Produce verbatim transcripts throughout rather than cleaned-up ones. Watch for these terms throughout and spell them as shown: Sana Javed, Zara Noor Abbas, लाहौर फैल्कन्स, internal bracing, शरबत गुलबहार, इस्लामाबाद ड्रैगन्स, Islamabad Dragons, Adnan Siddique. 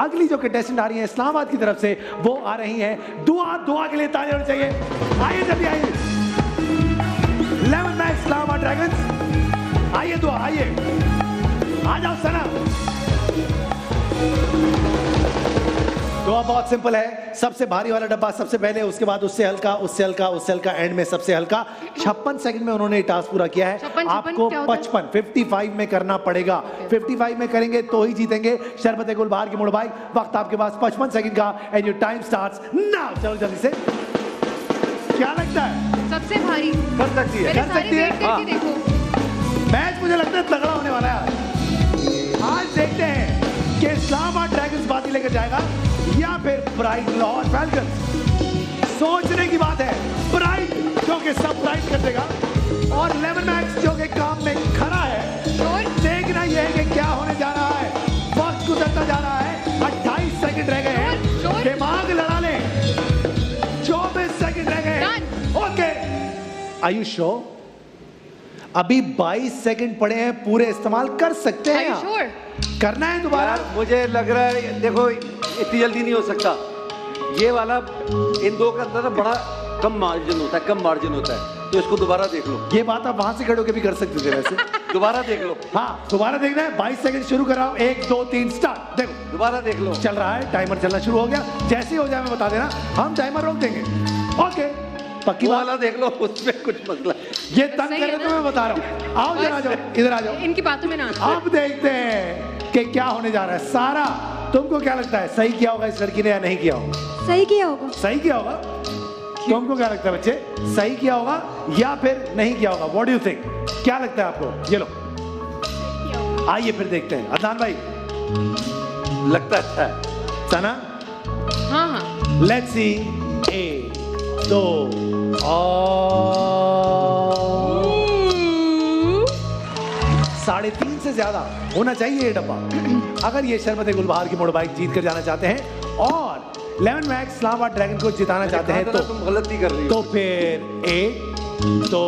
अगली जो कंटेस्टेंट आ रही है इस्लामाबाद की तरफ से, वो आ रही हैं। दुआ दुआ के लिए तालियां होनी चाहिए। आइए जल्दी आइए, इलेवन मैच इस्लामाबाद ड्रैगन्स, आइए दुआ, आइए आ जाओ सना। दुआ बहुत सिंपल है, सबसे भारी वाला डब्बा सबसे पहले, उसके बाद उससे हल्का, उससे हल्का, उससे हल्का, एंड में सबसे हल्का। छप्पन सेकंड में उन्होंने टास्क पूरा किया है। छपन, आपको पचपन फिफ्टी फाइव में करना पड़ेगा। फिफ्टी फाइव में करेंगे तो ही जीतेंगे। शरबत गुल बाहर की मुड़ भाई, वक्त आपके पास पचपन सेकंड का, and your time starts now. चलो जल्दी से, क्या लगता है सबसे भारी कर सकती है? कर सकती है। मैच मुझे लगता है तगड़ा होने वाला है। आज देखते हैं कि इस्लामाबाद ड्रैगन्स बाजी लेकर जाएगा या फिर ब्राइट लाहौर फैल्कन्स। सोचने की बात है, ब्राइट जो कि सब ब्राइट कर देगा और इलेवन मैक्स जो कि काम में खड़ा है। देखना यह है कि क्या होने जा रहा है। वक्त गुजरता जा रहा है, अट्ठाईस सेकंड रह गए हैं, दिमाग लड़ा लें। चौबीस सेकंड रह गए हैं। ओके, आयुष शो अभी बाईस सेकंड पड़े हैं, पूरे इस्तेमाल कर सकते हैं। sure? करना है दोबारा? मुझे लग रहा है, देखो इतनी जल्दी नहीं हो सकता। ये वाला इन दो का अंदर बड़ा कम मार्जिन होता है, कम मार्जिन होता है, तो इसको दोबारा देख लो। ये बात आप वहां से खड़े होकर भी कर सकते थे वैसे। दोबारा देख लो। हाँ, दोबारा देखना है। बाईस सेकंड शुरू कराओ, एक दो तीन स्टार्ट। देखो दोबारा देख लो, चल रहा है, टाइमर चलना शुरू हो गया। जैसे हो जाए हमें बता देना, हम टाइमर रोक देंगे। ओके, पक्की वाला देख लो, उसमें कुछ मसला। ये तंग कर रहे तो मैं बता रहा हूँ। आओ इधर आ जाओ, इधर आ जाओ, इनकी बातों में ना। अब देखते हैं कि क्या होने जा रहा है। सारा, तुमको क्या लगता है, सही किया होगा इस लड़की ने या नहीं किया होगा? सही किया होगा। सही किया होगा। तुमको क्या लगता है बच्चे, सही किया होगा या फिर नहीं किया होगा? व्हाट डू यू थिंक, क्या लगता है आपको? ये लो, आइए फिर देखते हैं। अदनान भाई, लगता अच्छा है। सना, हाँ हाँ, लेट्स सी। ए दो साढ़े तीन से ज्यादा होना चाहिए ये डब्बा अगर ये शरबत गुलबहार की मोड़ बाइक जीत कर जाना चाहते हैं और लेमन मैक्स इस्लामाबाद ड्रैगन को जिताना चाहते हैं। तो तुम गलती कर रही हो। तो फिर एक दो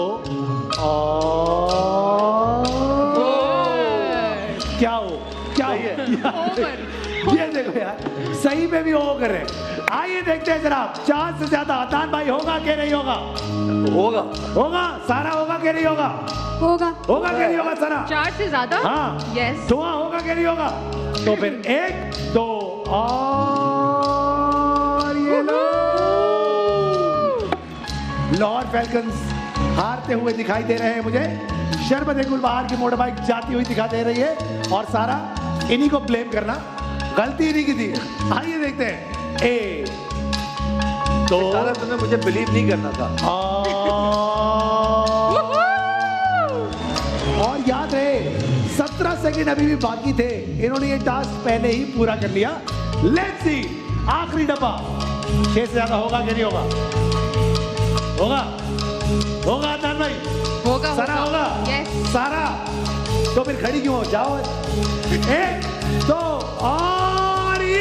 क्या हो, क्या हो? ये देखो यार, सही में भी वो कर रहे हैं। आइए देखते हैं जनाब, चार से ज्यादा। अदनान भाई, होगा कि नहीं होगा? होगा। होगा। सारा, होगा कि नहीं होगा? होगा। होगा कि नहीं होगा सारा? चार से ज्यादा। हाँ, यस। दुआ, होगा कि नहीं होगा? तो फिर एक दो और ये लो, लाहौर फैल्कन्स हारते हुए दिखाई दे रहे हैं मुझे। शरबत गुल बाहर की मोटर बाइक जाती हुई दिखाई दे रही है और सारा, इन्हीं को ब्लेम करना, गलती नहीं की थी। आइए देखते हैं। ए तो सारा, तुमने मुझे बिलीव नहीं करना था। और याद रहे, सत्रह सेकंड अभी भी बाकी थे, इन्होंने ये टास्क पहले ही पूरा कर लिया। लेट्स सी, आखिरी डब्बा छह से ज्यादा होगा कि नहीं होगा? होगा। होगा अदनान भाई? होगा। सारा होगा? यस। सारा, तो फिर खड़ी क्यों हो? जाओ। एक दो और ये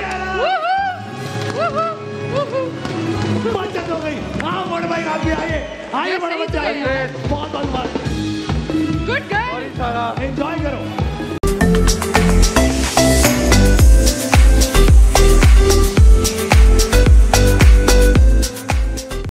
बचत हो गई। हाँ मोड़ भाई, आप भी आइए, आइए बड़ा बच्चा, बहुत बहुत गुड गर्ल। एंजॉय करो।